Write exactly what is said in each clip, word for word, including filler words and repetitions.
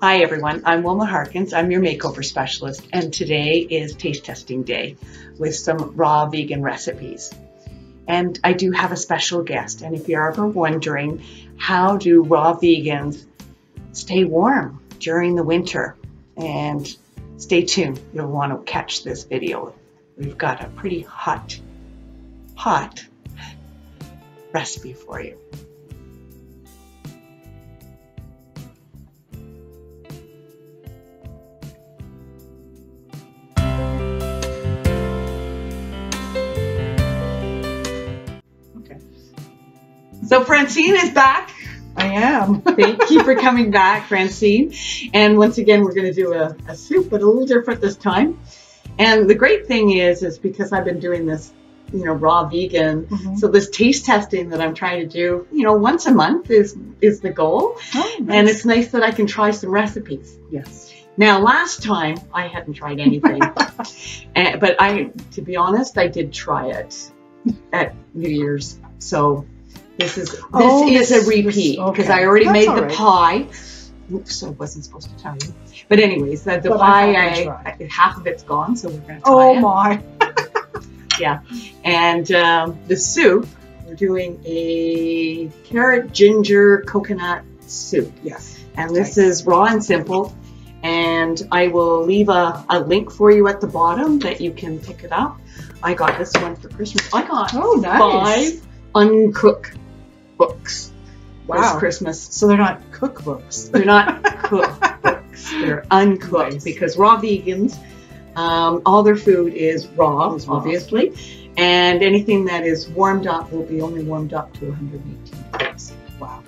Hi everyone, I'm Wilma Haerkens, I'm your makeover specialist, and today is taste testing day with some raw vegan recipes. And I do have a special guest, and if you're ever wondering how do raw vegans stay warm during the winter, and stay tuned, you'll want to catch this video. We've got a pretty hot, hot recipe for you. So Francine is back. I am. Thank you for coming back, Francine. And once again, we're going to do a, a soup, but a little different this time. And the great thing is, is because I've been doing this, you know, raw vegan. Mm-hmm. So this taste testing that I'm trying to do, you know, once a month is, is the goal. Oh, nice. And it's nice that I can try some recipes. Yes. Now, last time I hadn't tried anything, and, but I, to be honest, I did try it at New Year's. So This is this oh, is this, a repeat because okay. I already That's made the right. pie. Oops, I wasn't supposed to tell you. But anyways, the, the pie, I, I, half of it's gone, so we're going to try oh it. Oh my! Yeah, and um, the soup, we're doing a carrot ginger coconut soup. Yes, and this right. is raw and simple. And I will leave a, a link for you at the bottom that you can pick it up. I got this one for Christmas. I got oh, nice. five Uncook books wow. this Christmas. So they're not cookbooks. They're not cookbooks. They're uncooked nice. because raw vegans, um, all their food is raw, is obviously, raw. and anything that is warmed up will be only warmed up to one hundred eighteen degrees. Wow.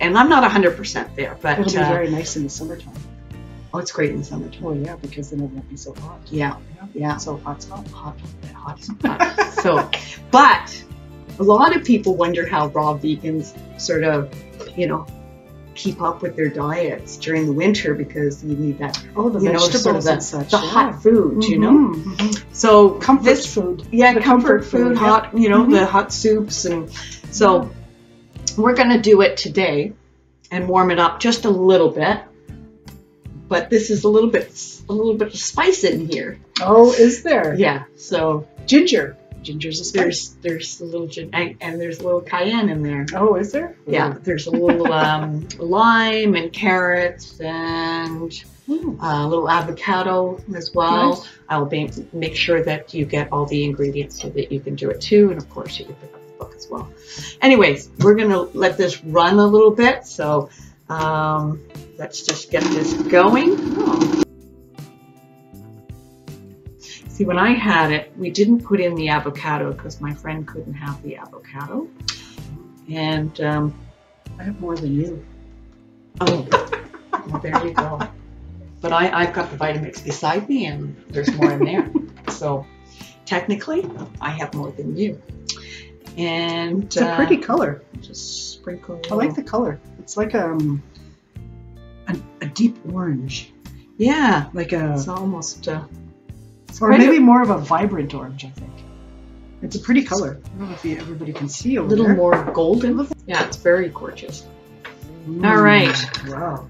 And I'm not one hundred percent there, but it'll be uh, very nice in the summertime. Oh, it's great in the summertime. Oh yeah, because then it won't be so hot. Yeah, yeah. yeah. So hot's hot, hot, hot, hot. So, but a lot of people wonder how raw vegans sort of, you know, keep up with their diets during the winter because you need that, oh, the you vegetables know, sort of the, and such, the yeah. hot food, mm-hmm. you know. Mm-hmm. So comfort this, food, yeah, the comfort, comfort food, food hot, yeah. you know, mm-hmm. the hot soups, and so we're gonna do it today and warm it up just a little bit. But this is a little bit, a little bit of spice in here. Oh, is there? Yeah. So ginger. Ginger's a spice. There's, there's a little ginger, and, and there's a little cayenne in there. Oh, is there? Yeah, Ooh. there's a little um, lime and carrots and mm. uh, a little avocado as well. Nice. I'll be, make sure that you get all the ingredients so that you can do it too, and of course you can pick up the book as well. Anyways, we're gonna let this run a little bit, so um, let's just get this going. Oh. See, when I had it, we didn't put in the avocado because my friend couldn't have the avocado. And um, I have more than you. Oh, well, there you go. But I, I've got the Vitamix beside me and there's more in there. So technically, I have more than you. And it's a pretty uh, color. Just sprinkle. I like the color. It's like um, a, a deep orange. Yeah. Like a... It's almost... Uh, Or maybe more of a vibrant orange, I think. It's a pretty color. I don't know if you, everybody can see over there. A little more golden. Yeah, it's very gorgeous. Mm, all right. Wow.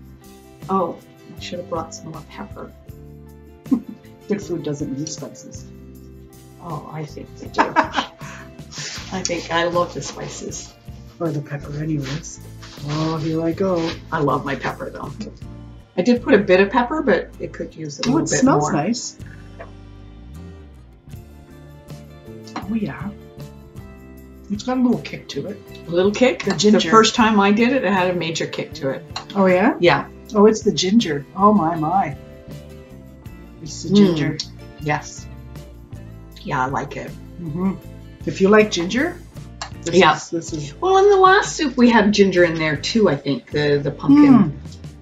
Oh, I should have brought some more pepper. Good food doesn't need spices. Oh, I think they do. I think I love the spices. Or the pepper anyways. Oh, here I go. I love my pepper, though. I did put a bit of pepper, but it could use a little bit more. It smells nice. Oh yeah, it's got a little kick to it. A little kick? The ginger. The first time I did it, it had a major kick to it. Oh yeah? Yeah. Oh, it's the ginger. Oh my, my. It's the mm. ginger. Yes. Yeah, I like it. Mm-hmm. If you like ginger, this yeah. is... This is... Well, in the last soup, we had ginger in there too, I think, the, the pumpkin. Mm.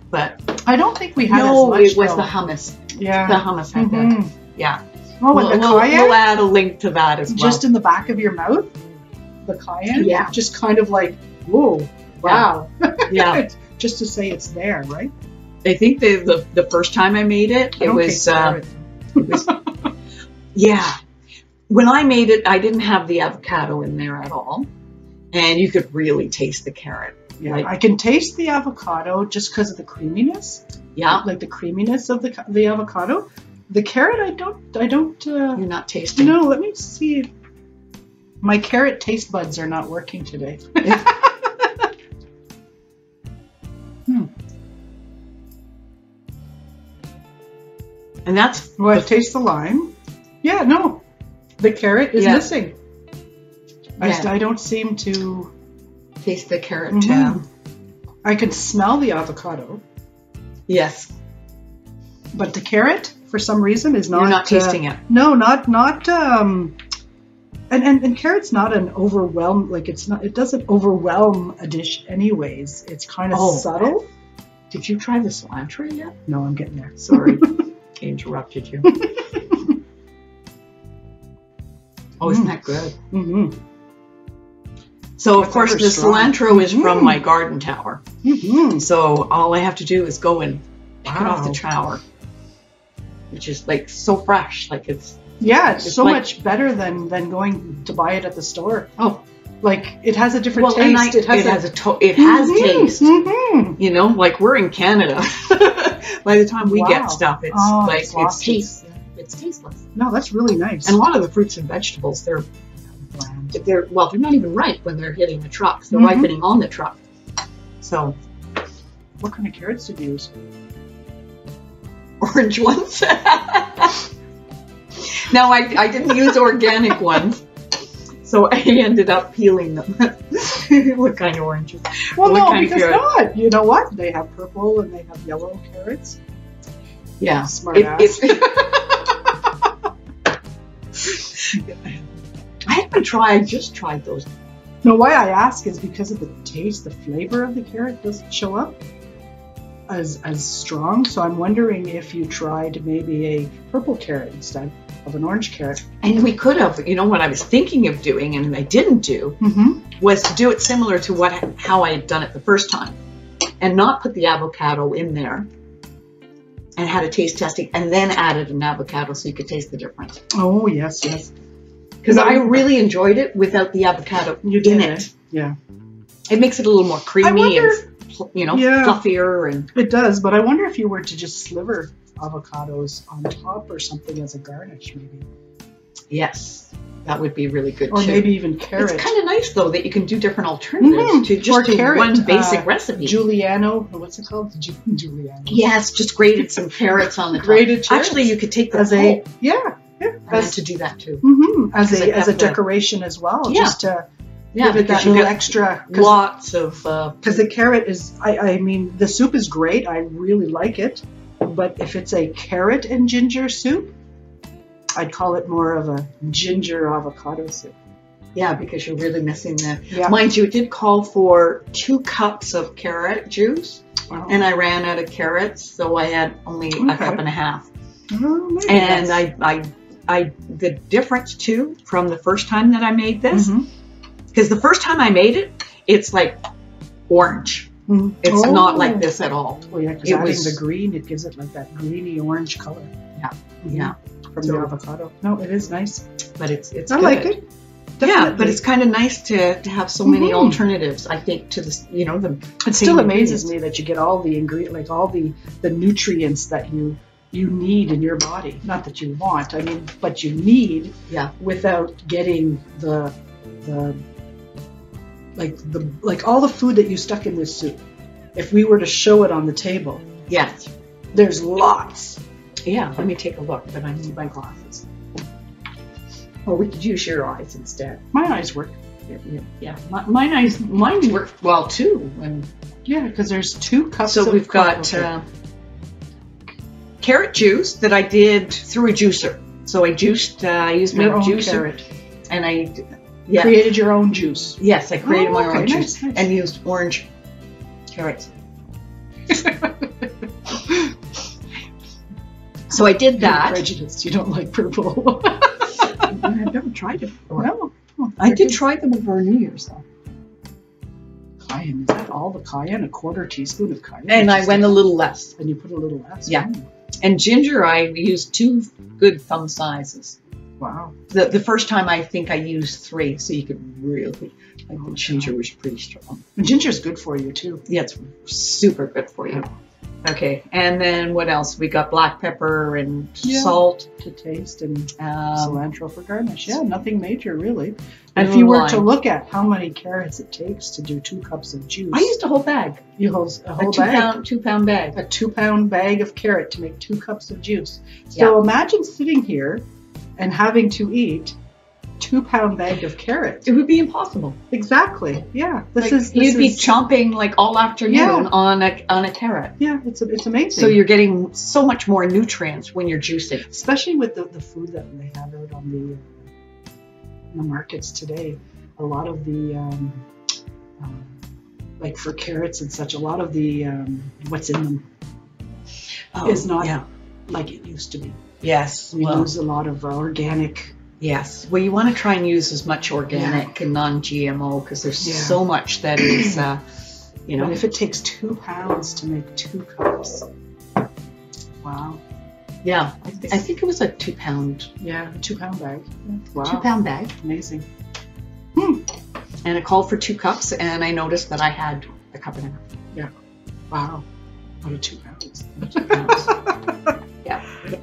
But I don't think we had no, as much, it was though. the hummus. Yeah. The hummus had mm-hmm. that. Yeah. Oh, we'll, the we'll, we'll add a link to that as well. Just in the back of your mouth, the cayenne? Yeah. Just kind of like, whoa, wow. Yeah. Just to say it's there, right? I think the the, the first time I made it, it was, uh, it was... Yeah. When I made it, I didn't have the avocado in there at all. And you could really taste the carrot. Yeah, like, I can taste the avocado just because of the creaminess. Yeah, like the creaminess of the the avocado. The carrot, I don't, I don't. Uh, You're not tasting. No, let me see. My carrot taste buds are not working today. hmm. And that's well, I taste the lime. Yeah, no, the carrot is yeah. missing. Yeah. I, I don't seem to taste the carrot. Mm-hmm. I can smell the avocado. Yes, but the carrot, for some reason, is not. You're not tasting uh, it. No, not not. Um, and and and carrot's not an overwhelm. Like it's not. It doesn't overwhelm a dish, anyways. It's kind of oh, subtle. Did you try the cilantro yet? No, I'm getting there. Sorry, I interrupted you. Oh, isn't mm. that good? Mm-hmm. So, of course, the cilantro is mm. from my garden tower. Mm-hmm. So, all I have to do is go and pick wow. it off the tower, which is like so fresh. Like it's yeah, it's, it's so like, much better than than going to buy it at the store. Oh, like it has a different well, taste. And I, it has it a, has a to it has mm-hmm. taste. Mm-hmm. You know, like we're in Canada. By the time we wow. get stuff, it's oh, like it's, it's taste. It's tasteless. No, that's really nice. And a lot of the fruits and vegetables, they're bland. They're well, they're not even ripe when they're hitting the trucks. They're mm-hmm. ripening on the truck. So, what kind of carrots did you use? Orange ones. No, I, I didn't use organic ones. So I ended up peeling them. What kind of oranges? Well, what no, because not. You know what? They have purple and they have yellow carrots. Yeah, yeah smart it, ass. It, I haven't tried, I just tried those. No, why I ask is because of the taste, the flavor of the carrot doesn't show up as as strong. So I'm wondering if you tried maybe a purple carrot instead of an orange carrot. And we could have, you know, what I was thinking of doing and I didn't do mm-hmm. was to do it similar to what how I had done it the first time and not put the avocado in there. And had a taste testing and then added an avocado so you could taste the difference. Oh, yes, yes. Because I really enjoyed it without the avocado you did in it. it. Yeah. It makes it a little more creamy wonder, and, you know, yeah, fluffier. And it does, but I wonder if you were to just sliver avocados on top or something as a garnish, maybe. Yes, that would be really good, or too. Or maybe even carrot. It's kind of nice, though, that you can do different alternatives mm-hmm. to just or do carrot, one basic uh, recipe. Juliano, what's it called? Ju Juliano. Yes, just grated some carrots on the top. Grated carrots. Actually, you could take the as whole. A, yeah, yeah. I as, to do that, too. Mm-hmm. As a, as a decoration the, as well, yeah. just to yeah, give it that little extra. Lots of... Because uh, the carrot is, I, I mean, the soup is great. I really like it. But if it's a carrot and ginger soup, I'd call it more of a ginger avocado soup. Yeah, because you're really missing that. Yeah. Mind you, it did call for two cups of carrot juice, wow. and I ran out of carrots, so I had only okay. a cup and a half. Oh, nice. And I, I, I, the difference too from the first time that I made this, because mm-hmm. the first time I made it, it's like orange. Mm-hmm. It's oh. not like this at all. Well, yeah, because adding was, the green, it gives it like that greeny orange color. Yeah, mm-hmm. yeah. From so, the avocado. No, it is nice. But it's it's I good. like it. Definitely. Yeah, but it's kind of nice to, to have so many mm-hmm. alternatives, I think, to this, you know, the it still amazes me that you get all the ingredient, like all the, the nutrients that you you need in your body. Not that you want, I mean, but you need yeah. without getting the the like the like all the food that you stuck in this soup. If we were to show it on the table. Yes. There's lots. Yeah, let me take a look, but I need my glasses. Or we could use your eyes instead. My eyes work. Yeah, yeah, yeah. My, mine eyes, mine work well too. And yeah, because there's two cups. So of we've got uh, carrot juice that I did through a juicer. So I juiced. Uh, I used my your own juicer, carrot. And I yeah. created your own juice. Yes, I created oh, my okay, own nice, juice nice. and used orange carrots. So I did that. You're prejudiced. You don't like purple. I've never tried it before. No. Oh, I did good. try them over New Year's, though. Cayenne. Is that all the cayenne? A quarter teaspoon of cayenne? And I went a little less. And you put a little less? Yeah. Oh. And ginger, I used two good thumb sizes. Wow. The, the first time I think I used three, so you could really, like oh, the ginger God. was pretty strong. Ginger is good for you too. Yeah, it's super good for you. Okay, and then what else? We got black pepper and yeah. salt to taste and um, cilantro for garnish. Yeah, nothing major really. And if you were lime. to look at how many carrots it takes to do two cups of juice. I used a whole bag. You hold a whole a two bag. Pound, two pound bag. A two pound bag of carrot to make two cups of juice. So yeah. imagine sitting here and having to eat two pound bag of carrots. It would be impossible. Exactly. Yeah. This like, is this you'd is, be chomping like all afternoon yeah. on a on a carrot. Yeah, it's a, it's amazing. So you're getting so much more nutrients when you're juicing, especially with the, the food that they have out on the, the markets today. A lot of the um, um, like for carrots and such, a lot of the um, what's in them oh, is not yeah. like it used to be. Yes, we well, lose a lot of uh, organic. Yes. Well, you want to try and use as much organic yeah. and non G M O because there's yeah. so much that is, uh, you know. And if it takes two pounds to make two cups, wow. Yeah. I think, I think it was a two pound. Yeah, a two pound bag. Wow. Two pound bag. Amazing. Hmm. And I called for two cups and I noticed that I had a cup and a half. Yeah. Wow. What a two pounds. Two pounds. yeah. yeah.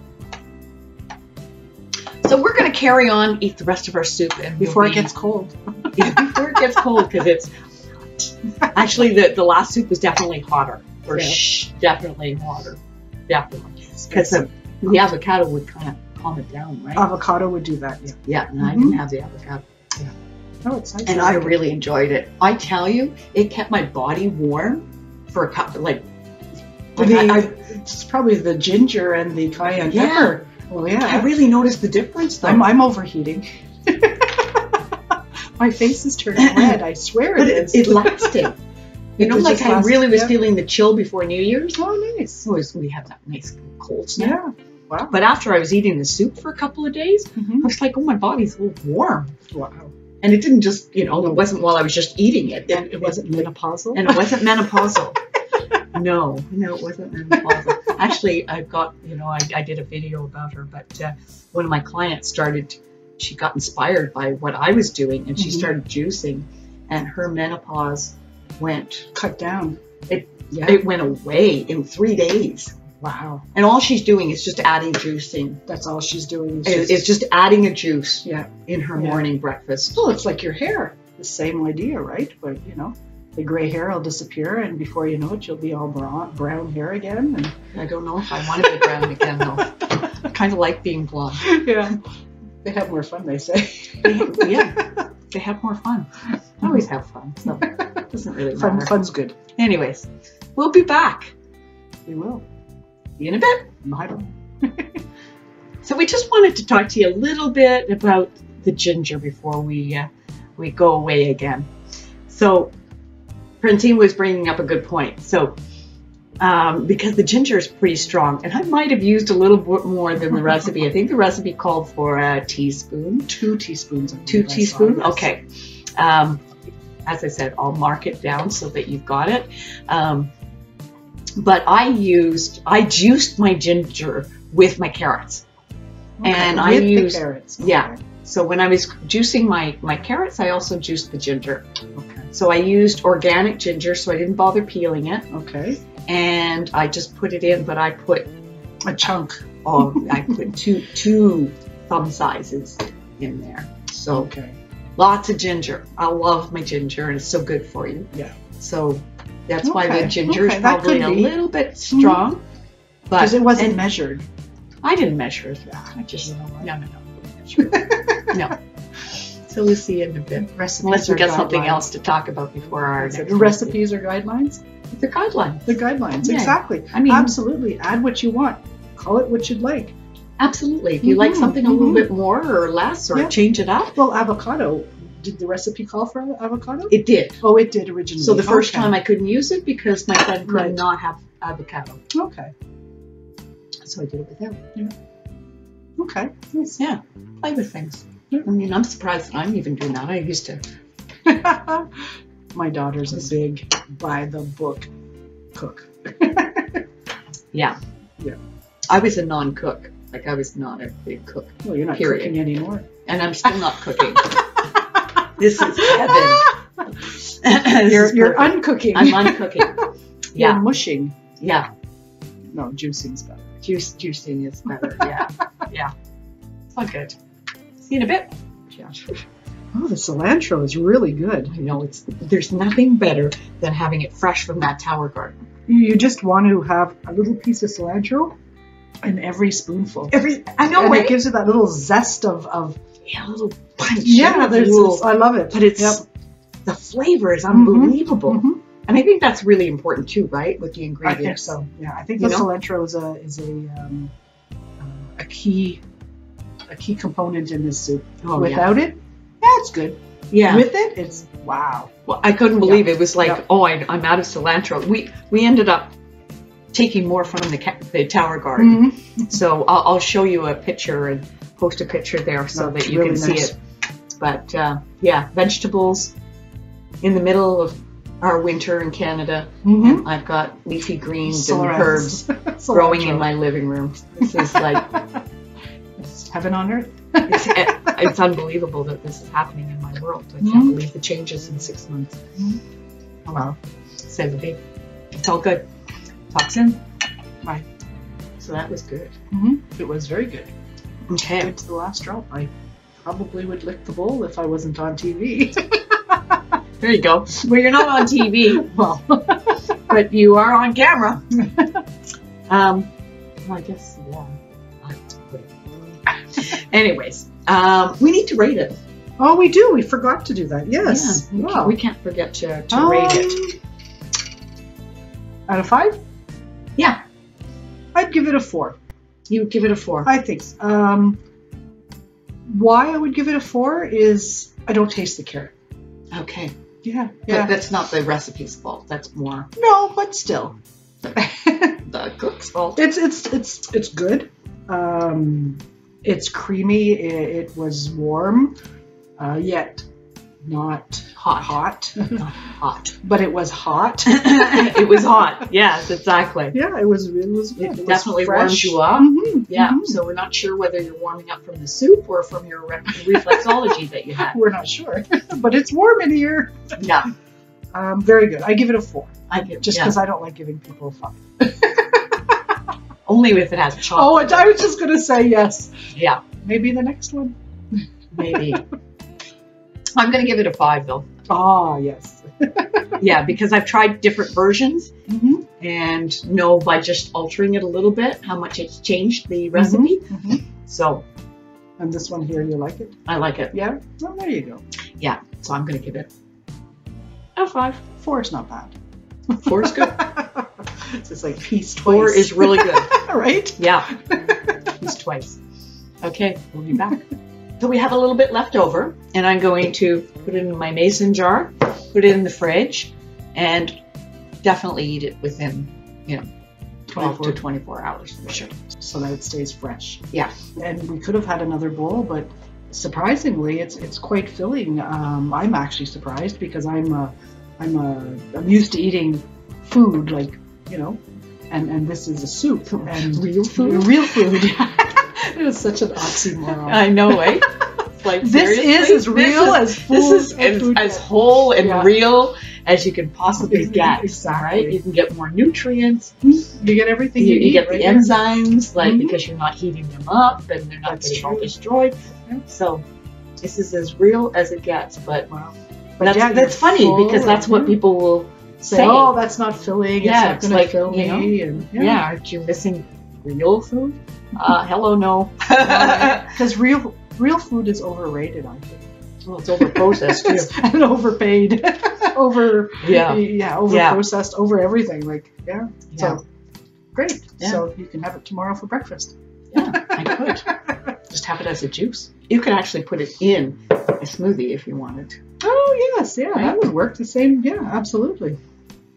So we're going to carry on, eat the rest of our soup, and before it gets cold. yeah, before it gets cold, because it's actually the the last soup was definitely hotter, or yeah. shh, definitely hotter, definitely. Because the, the avocado would kind of calm it down, right? Avocado would do that, yeah. Yeah, and mm-hmm. I didn't have the avocado. Yeah. Oh, it's nice. And I really enjoyed it. I tell you, it kept my body warm for a couple, like. like the, I, I, it's probably the ginger and the cayenne yeah. pepper. Well, yeah. I really noticed the difference though. I'm, I'm overheating. My face is turning red. I swear it is. It lasted. You know, like I really was feeling the chill before New Year's. Oh, nice. Was, we had that nice cold snap. Yeah. Wow. But after I was eating the soup for a couple of days, mm-hmm. I was like, oh, my body's a little warm. Wow. And it didn't just, you know, it wasn't while I was just eating it. And it, it wasn't menopausal. And it wasn't menopausal. No, no, it wasn't menopausal. Actually, I've got, you know, I, I did a video about her, but uh, one of my clients started, she got inspired by what I was doing, and she mm-hmm. started juicing, and her menopause went... Cut down. It, yeah. it went away in three days. Wow. And all she's doing is just adding juicing. That's all she's doing. Is just, it's just adding a juice yeah. in her yeah. morning breakfast. Well, it's like your hair. The same idea, right? But, you know... The gray hair will disappear, and before you know it, you'll be all brown, brown hair again. And I don't know if I want to be brown again, though. I kind of like being blonde. Yeah. They have more fun, they say. They have, yeah. They have more fun. I always have fun, so it doesn't really matter. Fun, fun's good. Anyways, we'll be back. We will. See you in a bit. I don't. So we just wanted to talk to you a little bit about the ginger before we, uh, we go away again. So... Francine was bringing up a good point. So, um, because the ginger is pretty strong, and I might have used a little bit more than the recipe. I think the recipe called for a teaspoon. Two teaspoons. Two teaspoons? Okay. Um, as I said, I'll mark it down so that you've got it. Um, but I used, I juiced my ginger with my carrots. Okay. And with I used, the carrots. Okay. Yeah. So when I was juicing my, my carrots, I also juiced the ginger. Okay. So I used organic ginger, so I didn't bother peeling it. Okay. And I just put it in, but I put a chunk of, I put two two thumb sizes in there. So okay. lots of ginger. I love my ginger, and it's so good for you. Yeah. So that's okay. why the ginger okay. is probably a little bit strong. Mm-hmm. but Because it wasn't measured. I didn't measure it. Yeah. I just, no, no, no. no. So we'll see in a bit. Recipes Unless we got guidelines. something else to talk about before our next recipes week. Or guidelines? They're guidelines. They're guidelines, yeah. exactly. I mean, absolutely. Add what you want. Call it what you'd like. Absolutely. If you mm-hmm. like something a little mm-hmm. bit more or less or yeah. change it up. Well, avocado. Did the recipe call for avocado? It did. Oh, it did originally. So the first okay. time I couldn't use it because my friend could right. not have avocado. Okay. So I did it with them. Yeah. Okay. Nice. Yeah. Play with things. I mean, I'm surprised that I'm even doing that. I used to. My daughter's a big by the book cook. yeah. Yeah. I was a non-cook. Like, I was not a big cook. Well, you're not period. cooking anymore. And I'm still not cooking. This is heaven. this you're is you're uncooking. I'm uncooking. Yeah. You're mushing. Yeah. No, juicing's better. Juice, juicing is better, yeah. Yeah. It's all good. See you in a bit. Yeah. Oh, the cilantro is really good. I know, it's, there's nothing better than having it fresh from that Tower Garden. You just want to have a little piece of cilantro in every spoonful. Every I know, and right? It gives it that little zest of, of yeah, a little punch. Yeah, there's little, I love it. But it's yep. the flavor is unbelievable. Mm-hmm. And I think that's really important too, right? With the ingredients. I think so. Yeah, I think you the know? cilantro is a is a um, uh, a key a key component in this soup. Oh, Without yeah. it, that's yeah, good. Yeah. With it, it's wow. Well, I couldn't believe yeah. it was like, yeah. oh, I, I'm out of cilantro. We we ended up taking more from the the Tower Garden. Mm-hmm. So I'll, I'll show you a picture and post a picture there so that's that you really can nice. see it. But uh, yeah, vegetables in the middle of our winter in Canada, mm-hmm. and I've got leafy greens so and right. herbs so growing natural. in my living room. This is like it's heaven on earth. It's, it's unbelievable that this is happening in my world. I can't mm-hmm. believe the changes in six months. Mm-hmm. Oh, wow. Save the day. It's all good. Talk soon. Bye. So that was good. Mm-hmm. It was very good. Okay. Good to the last drop. I probably would lick the bowl if I wasn't on T V. There you go. Well, you're not on T V. Well, but you are on camera. um, well, I guess, yeah. Anyways, um, we need to rate it. Oh, we do. We forgot to do that. Yes. Yeah, we, wow. can't, we can't forget to, to um, rate it. Out of five? Yeah. I'd give it a four. You would give it a four? I think so. Um, why I would give it a four is I don't taste the carrot. Okay. Yeah. yeah. But that's not the recipe's fault. That's more. No, but still. The cook's fault. It's, it's, it's, it's good. Um... It's creamy. It, it was warm, uh, yet not hot. Hot. Not hot. But it was hot. It was hot. Yes, exactly. Yeah, it was. It was. It, it definitely warmed you up. Mm-hmm. Yeah. Mm-hmm. So we're not sure whether you're warming up from the soup or from your re reflexology that you had. We're not sure, but it's warm in here. Yeah. Um, very good. I give it a four. I give just because yeah. I don't like giving people a five. Only if it has chocolate. Oh, I was just going to say yes. Yeah. Maybe the next one. Maybe. I'm going to give it a five, though. Oh, yes. Yeah, because I've tried different versions mm-hmm. and know by just altering it a little bit how much it's changed the recipe. Mm-hmm. Mm-hmm. So. And this one here, you like it? I like it. Yeah? Well, there you go. Yeah. So I'm going to give it a five. Four is not bad. Four is good. It's just like peace twice. Four is really good. Right? Yeah. Peace twice. Okay, we'll be back. So we have a little bit left over, and I'm going to put it in my mason jar, put it in the fridge, and definitely eat it within, you know, twelve to twenty-four hours for sure. So that it stays fresh. Yeah. And we could have had another bowl, but surprisingly, it's it's quite filling. Um, I'm actually surprised because I'm a, I'm a, I'm used to eating food like, you know, and, and this is a soup and real food. Real food. It was such an oxymoron. I know, eh? Like, this is as real as food. This is as, as whole and yeah. real as you can possibly get. Exactly. Right? You can get more nutrients. You get everything you, you, you need. You get right the there. enzymes, like mm-hmm. because you're not heating them up and they're not That's getting true. all destroyed. Okay. So this is as real as it gets, but. Wow. But that's, yeah, that's funny because that's what people will say. Say, oh, that's not filling. Yeah, it's not it's gonna like, fill you know, me. And, yeah. yeah, aren't you missing real food? Uh, hello, no. Because real real food is overrated, I think. Well, it's over-processed, too. And overpaid. over, yeah, yeah over-processed, yeah. over everything. Like, yeah. yeah. So, great. Yeah. So you can have it tomorrow for breakfast. Yeah, I could. Just have it as a juice. You could actually put it in a smoothie if you wanted to. Oh, yes, yeah, right? That would work the same. Yeah, absolutely.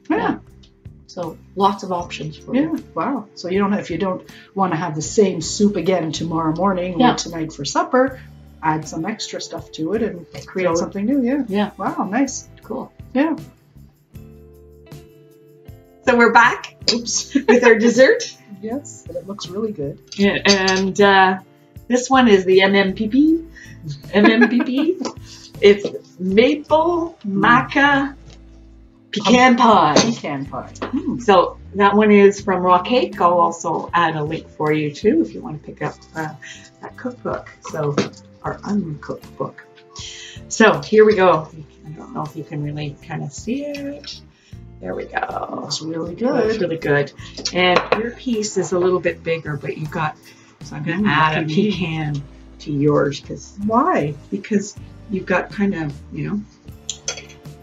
Yeah. yeah. So lots of options for yeah. you. Wow. So you don't if you don't want to have the same soup again tomorrow morning yeah. or tonight for supper, add some extra stuff to it and create so, something new. Yeah. Yeah. Wow. Nice. Cool. Yeah. So we're back. Oops. With our dessert. yes, but it looks really good. Yeah, and uh, this one is the M M P P. M M P P. It's maple maca pecan pie. Pecan pie. Mm. So that one is from Raw Cake. I'll also add a link for you too if you want to pick up uh, that cookbook. So our Uncook book. So here we go. I don't know if you can really kind of see it. There we go. It's really good. It's really good. And your piece is a little bit bigger, but you got. So I'm going to add a pecan to yours because why? Because you've got kind of, you know,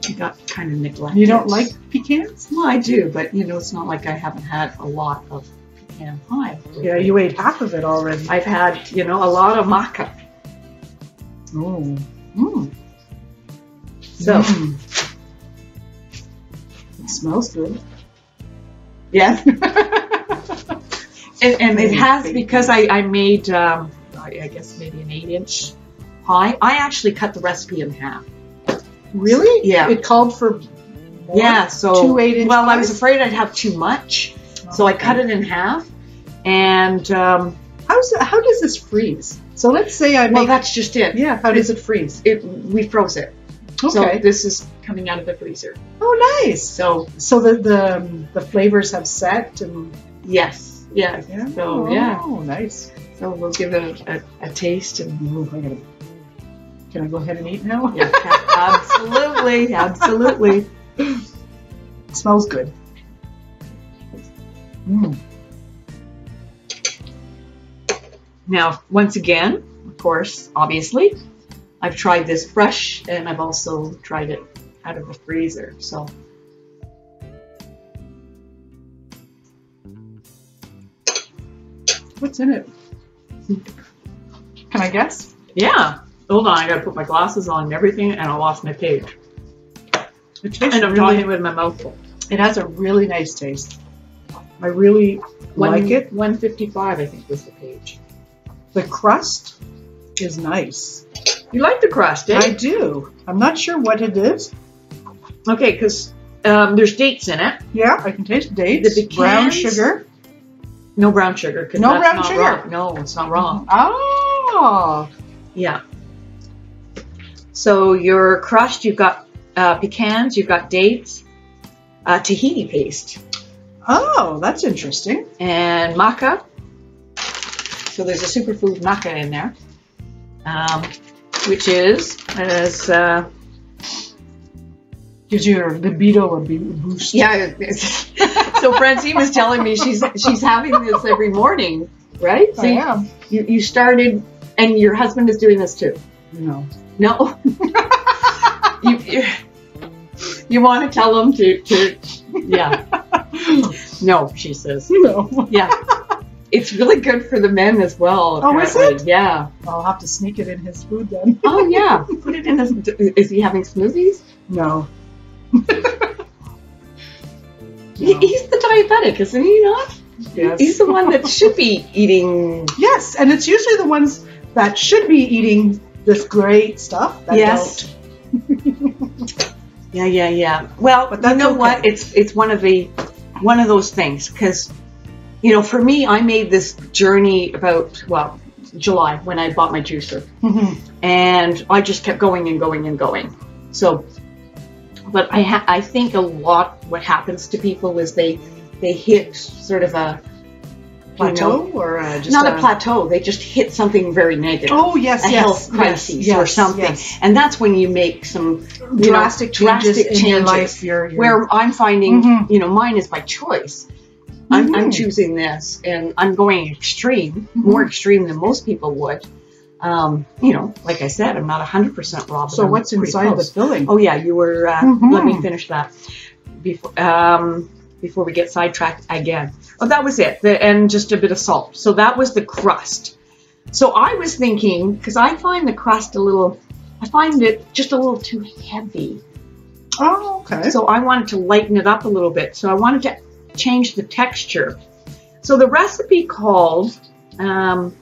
you got kind of neglected. You don't like pecans? Well, I do, but you know, it's not like I haven't had a lot of pecan pie. Yeah, you ate half of it already. I've had, you know, a lot of maca. Oh. Mm. So mm. It smells good. Yes. and, and it has because I, I made um, I guess maybe an eight inch pie. I actually cut the recipe in half. Really? Yeah. It called for more? Yeah, so two eight inch well pies? I was afraid I'd have too much. Oh, so okay. I cut it in half and um How's it, how does this freeze? So let's say I make... Well, that's just it. Yeah, how does it freeze? It We froze it. Okay. So this is coming out of the freezer. Oh, nice. So so the the, um, the flavors have set and... Yes. Yeah. yeah. So, oh, yeah. Oh, nice. So we'll give it a, a, a taste and... Ooh, I gotta, can I go ahead and eat now? Yeah, absolutely. Absolutely. It smells good. Mmm. Now, once again, of course, obviously, I've tried this fresh and I've also tried it out of the freezer, so. What's in it? Can I guess? Yeah. Hold on, I gotta put my glasses on and everything and I lost my page. It tastes and I'm really, talking with my mouth full. It has a really nice taste. I really One, like it. one fifty-five, I think, was the page. The crust is nice. You like the crust, eh? I do. I'm not sure what it is. Okay, because um, there's dates in it. Yeah, I can taste dates. The pecans. Brown sugar. No brown sugar. No that's brown not sugar. Wrong. No, it's not wrong. Oh. Yeah. So your crust, you've got uh, pecans, you've got dates, uh, tahini paste. Oh, that's interesting. And maca. So there's a superfood maca in there, um, which is as uh, gives your libido a boost. Yeah. So Francine was telling me she's she's having this every morning, right? So I am. You, you started, and your husband is doing this too. No. No. you, you you want to tell him to to yeah. No, she says. No. Yeah. It's really good for the men as well. Oh, apparently. Is it? Yeah. I'll have to sneak it in his food then. Oh, yeah. Put it in his... Is he having smoothies? No. no. He, he's the diabetic, isn't he not? Yes. He's the one that should be eating... Yes, and it's usually the ones that should be eating this great stuff that yes. don't. yeah, yeah, yeah. Well, but you know okay. what? It's, it's one of the... One of those things, because... You know, for me, I made this journey about, well, July when I bought my juicer. Mm-hmm. And I just kept going and going and going. So, but I ha I think a lot what happens to people is they they hit sort of a plateau, you know, or a, just not a, a plateau. They just hit something very negative. Oh yes, a yes, health crisis yes, or something, yes. And that's when you make some you drastic, know, changes drastic changes in your life. You're, you're... Where I'm finding, mm-hmm. you know, mine is by choice. I'm, I'm choosing this, and I'm going extreme, more extreme than most people would. Um, you know, like I said, I'm not one hundred percent raw. So I'm what's inside close. the filling? Oh yeah, you were. Uh, mm-hmm. Let me finish that before um, before we get sidetracked again. Oh, that was it, the, and just a bit of salt. So that was the crust. So I was thinking, because I find the crust a little, I find it just a little too heavy. Oh, okay. So I wanted to lighten it up a little bit. So I wanted to change the texture. So the recipe called um,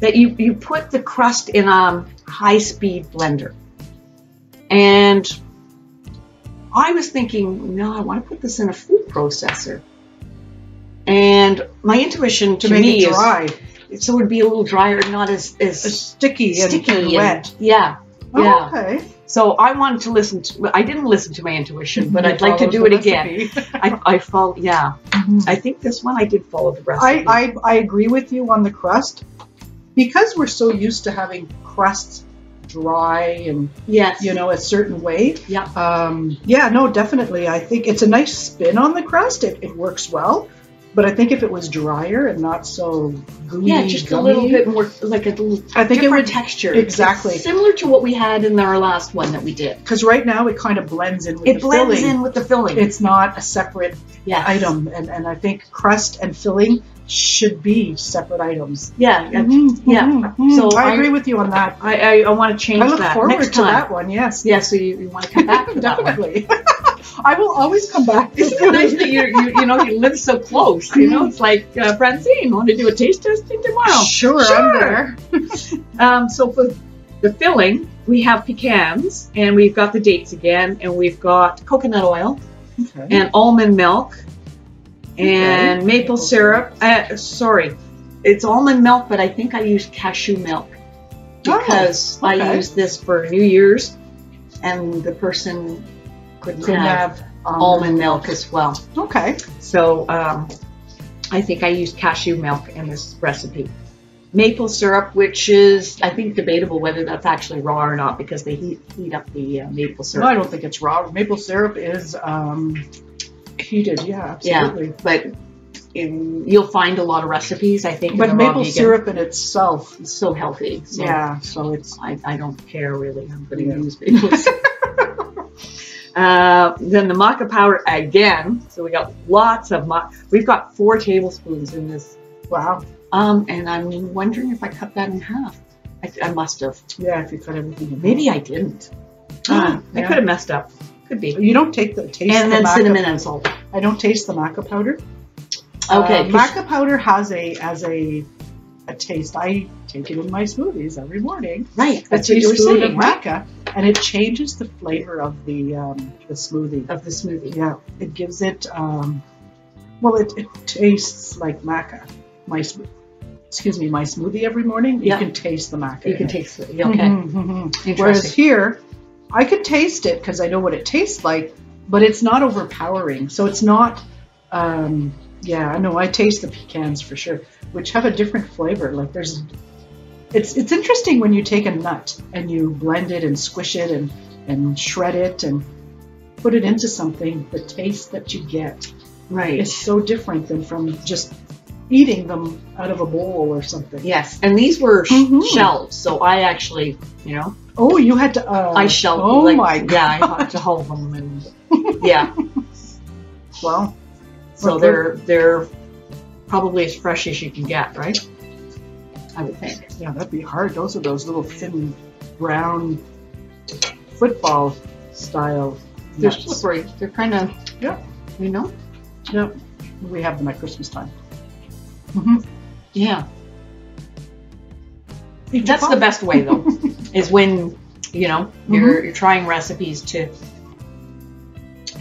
that you, you put the crust in a high-speed blender. And I was thinking, no, I want to put this in a food processor. And And my intuition to, to make me it dry. Is, so it would be a little drier, not as, as, as sticky, sticky and, and wet. And, yeah. Oh, yeah. Okay. So I wanted to listen to, I didn't listen to my intuition, but you I'd like to do it again. I, I follow, yeah. Mm-hmm. I think this one I did follow the recipe. I, I, I agree with you on the crust. Because we're so used to having crusts dry and, yes, you know, a certain way. Yeah. Um, yeah, no, definitely. I think it's a nice spin on the crust. It, it works well. But I think if it was drier and not so gooey, yeah, just gummy, a little bit more, like a little I think different it would, texture. Exactly. It's similar to what we had in our last one that we did. Because right now it kind of blends in with it the filling. It blends in with the filling. It's not a separate yes. item. And, and I think crust and filling should be separate items. Yeah. Mm-hmm. Yeah. Mm-hmm. So I, I agree with you on that. I, I, I want to change that. I look that. forward Next to time. that one, yes. Yeah, so you, you want to come back to Definitely. that one. I will always come back. Isn't it nice that you, you, you know, you live so close? You know, it's like, uh, Francine, want to do a taste testing tomorrow? Sure, sure. I'm there. um, so for the filling, we have pecans, and we've got the dates again, and we've got coconut oil, okay, and almond milk, and okay. maple syrup. Uh, sorry, it's almond milk, but I think I used cashew milk because oh, okay. I used this for New Year's, and the person could have, have almond, almond milk as well. Okay. So um, I think I used cashew milk in this recipe. Maple syrup, which is, I think, debatable whether that's actually raw or not because they heat, heat up the uh, maple syrup. No, I don't think it's raw. Maple syrup is um, heated, yeah, absolutely. Yeah, but in, you'll find a lot of recipes, I think. But maple syrup in itself is so healthy. So yeah, so it's... I, I don't care, really. I'm going to yeah. use maple syrup. Uh, then the maca powder again. So we got lots of maca. We've got four tablespoons in this. Wow. Um, and I'm wondering if I cut that in half. I, I must have. Yeah, if you cut everything in Maybe half. I didn't. Uh, yeah. I could have messed up. Could be. You don't take the taste And the then maca cinnamon powder. and salt. I don't taste the maca powder. Okay. Uh, maca powder has a, has a, a taste. I take it in my smoothies every morning. Right. That's what you were saying. Maca. And it changes the flavor of the um, the smoothie. Of the smoothie. Yeah, it gives it. Um, well, it, it tastes like maca. My excuse me, my smoothie every morning. Yeah. You can taste the maca. You can it. taste it. Okay. Mm-hmm, mm-hmm. Whereas here, I could taste it because I know what it tastes like, but it's not overpowering. So it's not. Um, yeah, I know. I taste the pecans for sure, which have a different flavor. Like there's. It's, it's interesting when you take a nut and you blend it and squish it and, and shred it and put it into something, the taste that you get right. is so different than from just eating them out of a bowl or something. Yes, and these were mm-hmm. shelved, so I actually, you know. Oh, you had to. Uh, I shelved them. Oh, like, my God. Yeah, I had to hold them. And, yeah. Wow. So well, they're, they're probably as fresh as you can get, right? I would think. Yeah, that'd be hard. Those are those little thin, brown, football-style nuts. They're slippery. They're kind of, yeah, you know? Yeah. We have them at Christmas time. Mm-hmm. Yeah. That's the best way, though, is when, you know, you're, mm-hmm. you're trying recipes to,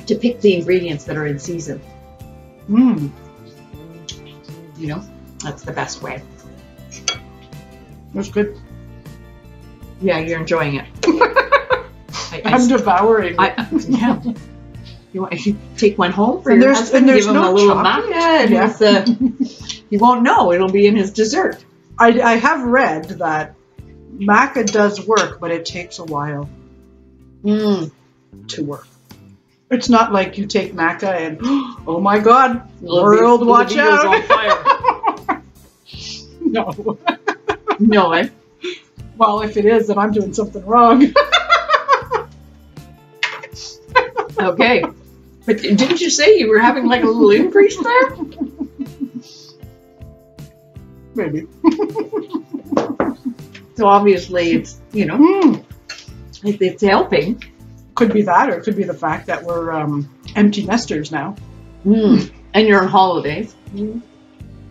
to pick the ingredients that are in season. Mm. You know, that's the best way. That's good. Yeah, you're enjoying it. I, I, I'm devouring I, I, yeah. You want to take one home for and your husband and there's give no him a little chocolate. maca and yeah. the, he won't know. It'll be in his dessert. I, I have read that maca does work, but it takes a while mm. to work. It's not like you take maca and, oh my God, world, be, watch out. On fire. No. No, I. Well, if it is, then I'm doing something wrong. Okay. But didn't you say you were having like a little increase there? Maybe. So obviously it's, you know, mm. it, it's helping. Could be that, or it could be the fact that we're um, empty nesters now. Mm. And you're on holidays. Mm.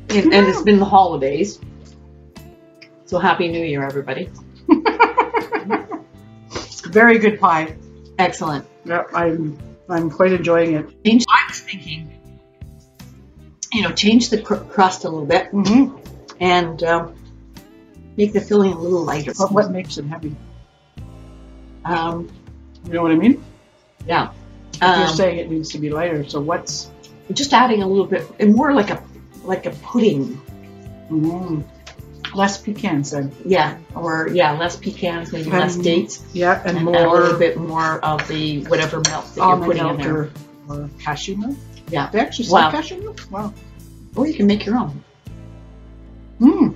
And, yeah. and it's been the holidays. So Happy New Year, everybody. Very good pie. Excellent. Yeah, I'm, I'm quite enjoying it. I was thinking, you know, change the cr crust a little bit, mm-hmm. and um, make the filling a little lighter. But what makes them heavy? Um, you know what I mean? Yeah. If um, you're saying it needs to be lighter, so what's? Just adding a little bit, and more like a like a pudding. Mm-hmm. Less pecans then. Yeah, or yeah, less pecans, maybe and, less dates. Yeah, and, and more add a little bit more of the whatever milk that you're putting in there. Or, or cashew milk. Yeah. They actually sell wow. cashew milk? Wow. Or you can make your own. Mmm.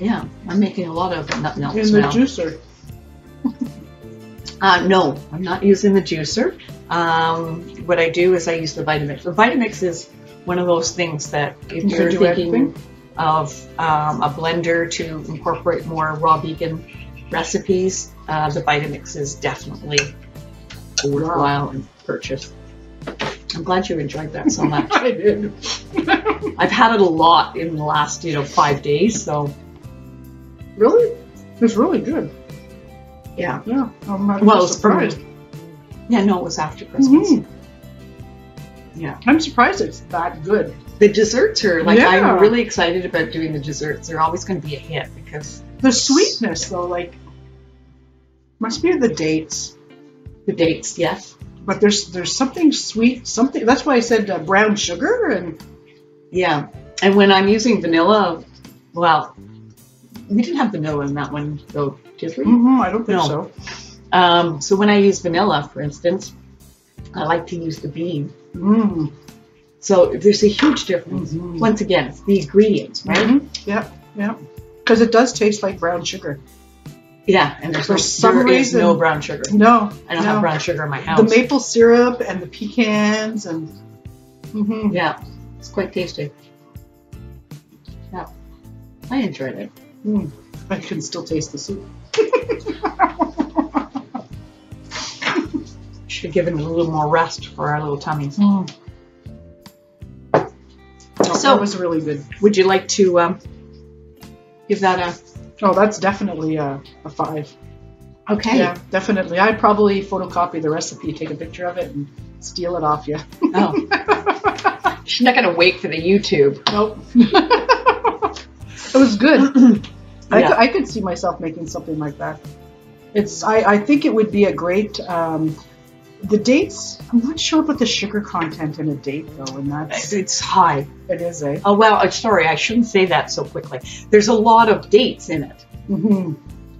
Yeah, I'm making a lot of nut milk. In the now. juicer. uh, no, I'm not using the juicer. Um, what I do is I use the Vitamix. The Vitamix is one of those things that if you you're do thinking everything? of um, a blender to incorporate more raw vegan recipes, uh, the Vitamix is definitely a worthwhile purchase. I'm glad you enjoyed that so much. I did. I've had it a lot in the last, you know, five days. So really, it's really good. Yeah. Yeah. I'm not well, it's surprised. Yeah, no, it was after Christmas. Mm-hmm. Yeah, I'm surprised it's that good. The desserts are like yeah. I'm really excited about doing the desserts. They're always going to be a hit because the sweetness though, like must be the dates. The dates, yes. But there's there's something sweet, something. That's why I said uh, brown sugar and yeah. And when I'm using vanilla, well, we didn't have vanilla in that one though, did we? Mm-hmm, I don't think no. so. Um, so when I use vanilla, for instance, I like to use the bean. Mm. So there's a huge difference. Mm-hmm. Once again, it's the ingredients, right? Mm-hmm. Yeah, yeah. Because it does taste like brown sugar. Yeah, and there's for no, some there reason, is no brown sugar. No, I don't no. have brown sugar in my house. The maple syrup and the pecans and mm-hmm. yeah, it's quite tasty. Yeah, I enjoyed it. Mm. I can still taste the soup. Should have given it a little more rest for our little tummies. Mm. So it was really good. Would you like to um, give that a? Oh, that's definitely a, a five. Okay. Yeah, definitely. I'd probably photocopy the recipe, take a picture of it, and steal it off you. Oh. She's not gonna wait for the YouTube. Nope. It was good. Yeah. I could, I could see myself making something like that. It's. I I think it would be a great. Um, The dates, I'm not sure about the sugar content in a date though, and that's it's high. It is, eh? Oh well, I'm sorry, I shouldn't say that so quickly. There's a lot of dates in it, mm-hmm.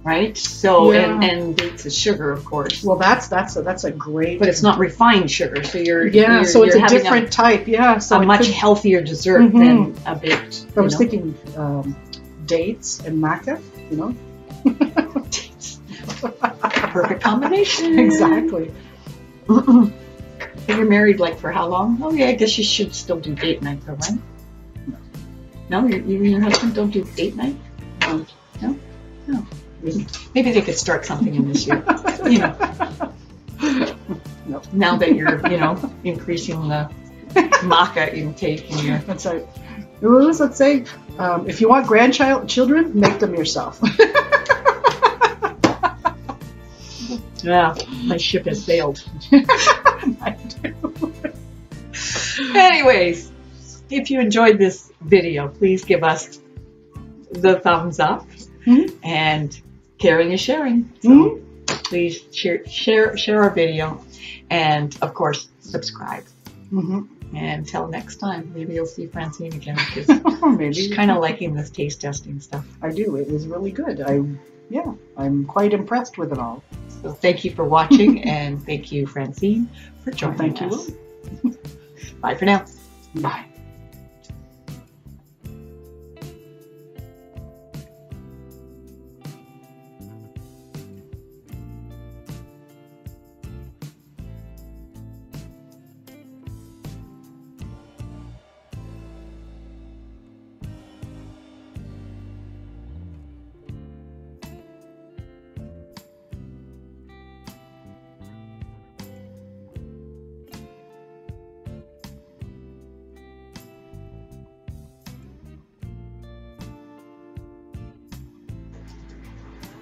right? So yeah. and, and dates is sugar, of course. Well, that's that's a, that's a great, but it's not refined sugar, so you're yeah. You're, so it's you're a different a, type, yeah. So a much could, healthier dessert mm-hmm. than a baked. I was know? thinking um, dates and maca, you know. Dates, perfect combination. Exactly. And you're married like for how long? Oh yeah, I guess you should still do date night though, right? No, you and your husband don't do date night? No? No. no. Maybe they could start something in this year. You know. No. Now that you're, you know, increasing the maca intake in your... That's right. The rules that say, um, if you want grandchild children, make them yourself. Yeah, my ship has sailed. I do. Anyways, if you enjoyed this video, please give us the thumbs up. Mm-hmm. And caring is sharing. So mm-hmm. please share, share, share our video. And of course, subscribe. Mm-hmm. And until next time, maybe you'll see Francine again. Because maybe she's kind of liking this taste testing stuff. I do. It was really good. I Yeah, I'm quite impressed with it all. So thank you for watching, and thank you, Francine, for joining thank us. You. Bye for now. Bye.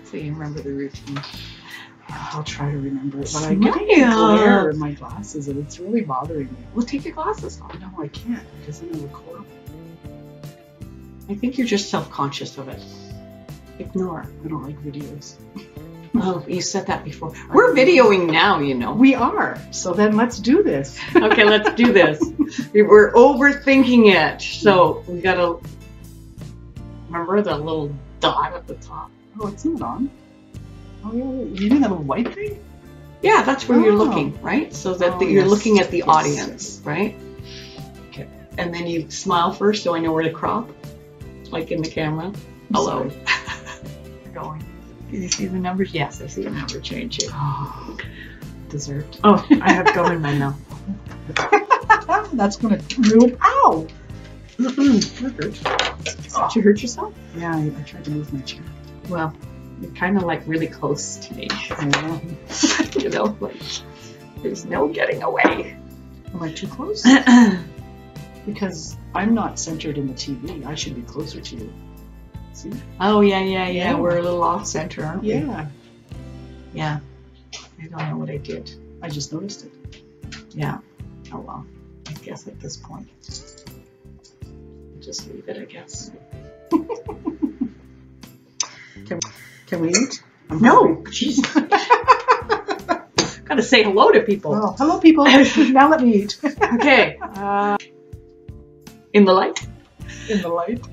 So you remember the routine. I'll try to remember it. But I get glare in my glasses and it's really bothering me. Well, take your glasses off. No, I can't because then I record. I think you're just self-conscious of it. Ignore. I don't like videos. Oh, you said that before. We're videoing now, you know. We are. So then let's do this. Okay, let's do this. We're overthinking it. So we got to remember the little dot at the top. Oh, it's not on. Oh, yeah. You didn't have a white thing? Yeah, that's where oh. you're looking, right? So that oh, the, you're yes. looking at the yes. audience, right? Okay. And then you smile first so I know where to crop, like in the camera. Hello. Going. Can you see the numbers? Yes, I see the number changing. Oh, dessert. Oh, I have gum in my mouth. That's going to move. Ow! Did oh. you hurt yourself? Yeah, I, I tried to move my chair. Well, you're kind of like really close to me. I know. You know, like there's no getting away. Am I too close? Because I'm not centered in the T V. I should be closer to you. See? Oh, yeah, yeah, yeah, yeah. We're a little off center, aren't we? Yeah. Yeah. I don't know what I did. I just noticed it. Yeah. Oh, well. I guess at this point, just leave it, I guess. Can, can we eat? I'm no. Jeez. Gotta say hello to people. Oh, hello, people. Now let me eat. Okay. Uh, in the light? In the light.